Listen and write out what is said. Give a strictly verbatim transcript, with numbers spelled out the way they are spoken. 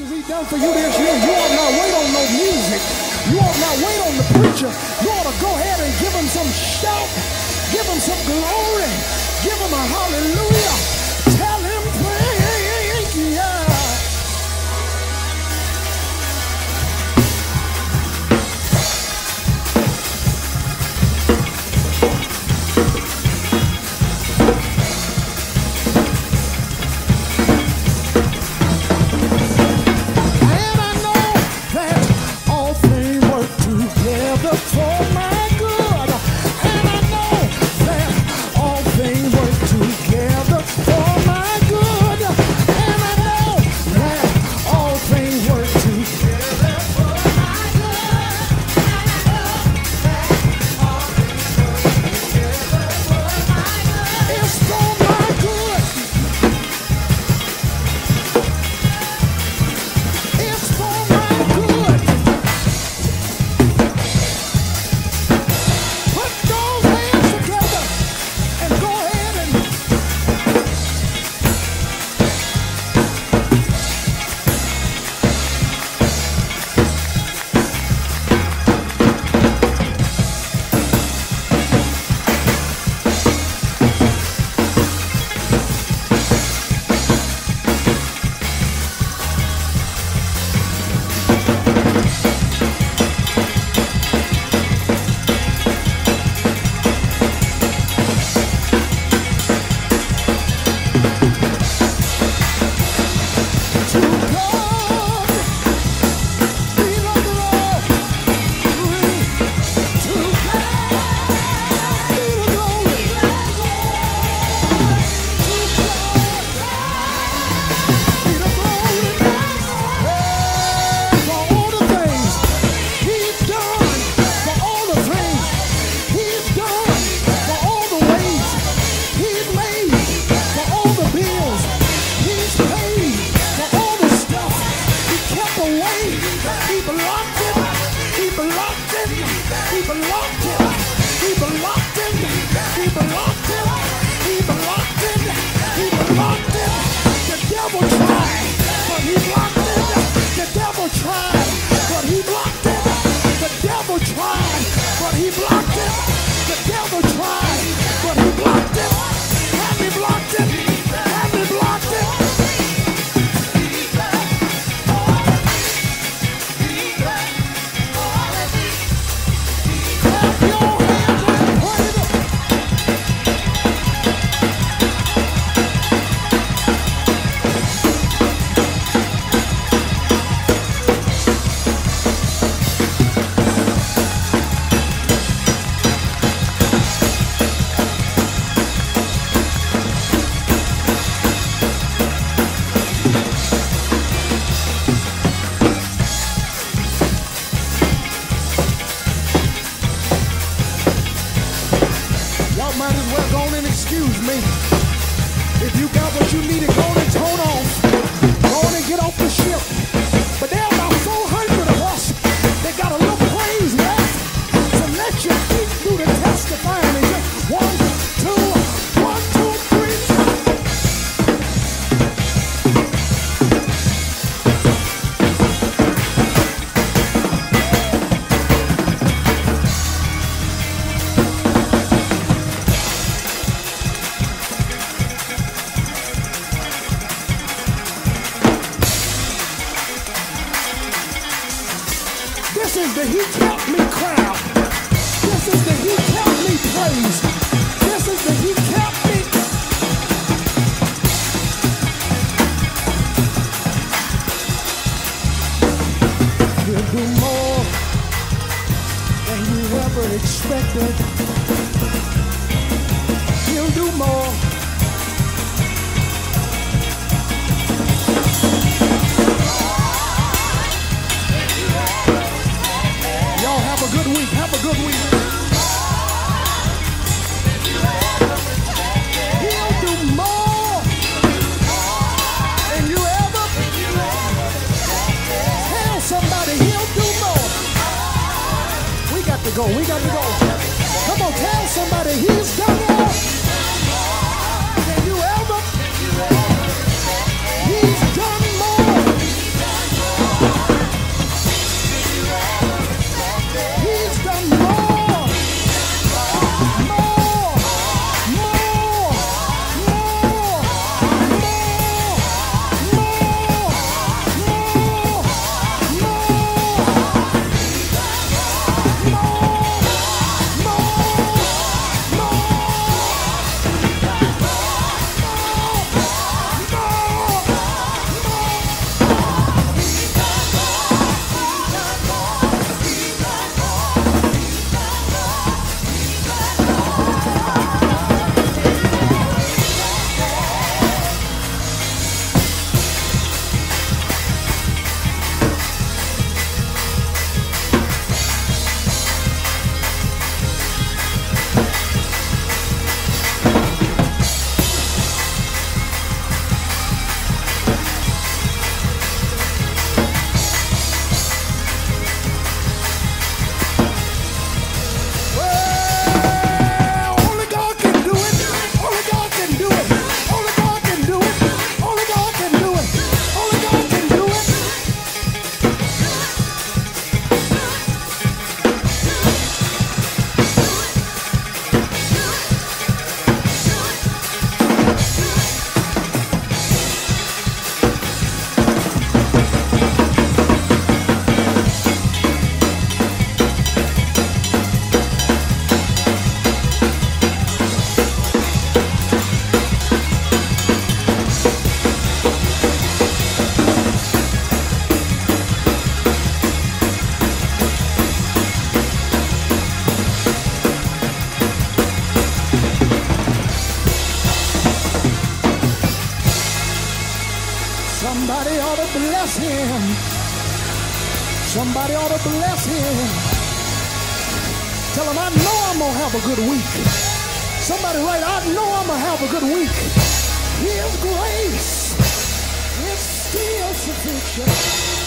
much as he done for you this year, you ought not wait on no music. You ought not wait on the preacher. You ought to go ahead and give him some shout. Give him some glory. Give him a hallelujah. Tell him thank you. He's done more. Somebody ought to bless him. Somebody ought to bless him. Tell him I know I'm gonna have a good week. Somebody write, I know I'm gonna have a good week. His grace is still sufficient.